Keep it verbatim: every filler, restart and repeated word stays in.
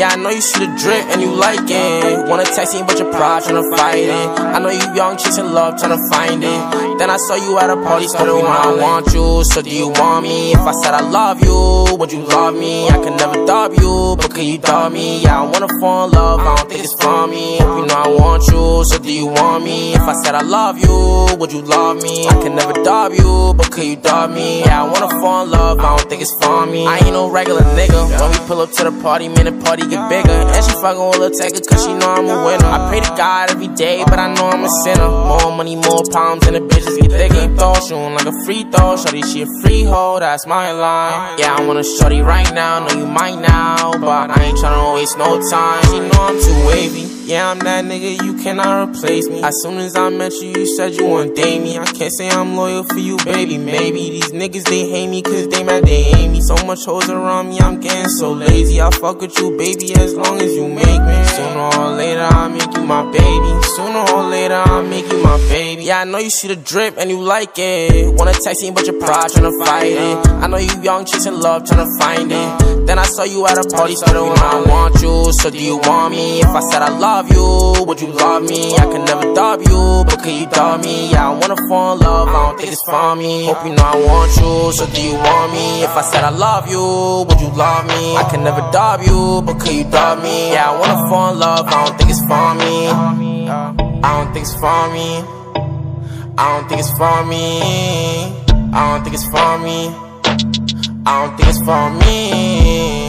Yeah, I know you see the drip and you like it. Wanna text him, but your pride tryna fight it. I know you young, chasing love, tryna find it. Then I saw you at a party, started when I want you. So do you want me? If I said I love you, would you love me? I could never dub you, but could you dub me? Yeah, I wanna fall in love, I don't think it's for me. If you know I want you, so do you want me? If I said I love you, would you love me? I could never dub you, but could you dub me? Yeah, I wanna fall in love, I don't think it's for me. I ain't no regular nigga. When we pull up to the party, man, the party get bigger. And she fucking with Lil Tecca, cause she know I'm a winner. I pray to God every day, but I know I'm a sinner. More money, more pounds, and the bitches get thicker. Throw shooting like a free throw. Shorty, she a free hoe, that's my line. Yeah, I want a shorty right now, know you might now, but I ain't tryna waste no time. She know I'm too wavy. Yeah, I'm that nigga, you cannot replace me. As soon as I met you, you said you wouldn't date me. I can't say I'm loyal for you, baby, maybe. These niggas, they hate me, cause they mad, they hate me. So much hoes around me, I'm getting so lazy. I fuck with you, baby, as long as you make me. Sooner or later, I'll make you my baby. Sooner or later, I'll make you my baby. Yeah, I know you see the drip and you like it. Wanna text me, but your pride tryna fight it. I know you young, chasing love, tryna find it. Then I saw you at a party, started when I want you. So do you want me? If I said I love you, you, would you love me? I could never dub you, but could you dub me? Yeah, I wanna fall in love, I don't think it's for me. Hope you know I want you, so do you want me? If I said I love you, would you love me? I could never dub you, but could you dub me? Yeah, I wanna fall in love, I don't think it's for me. I don't think it's for me. I don't think it's for me. I don't think it's for me. I don't think it's for me.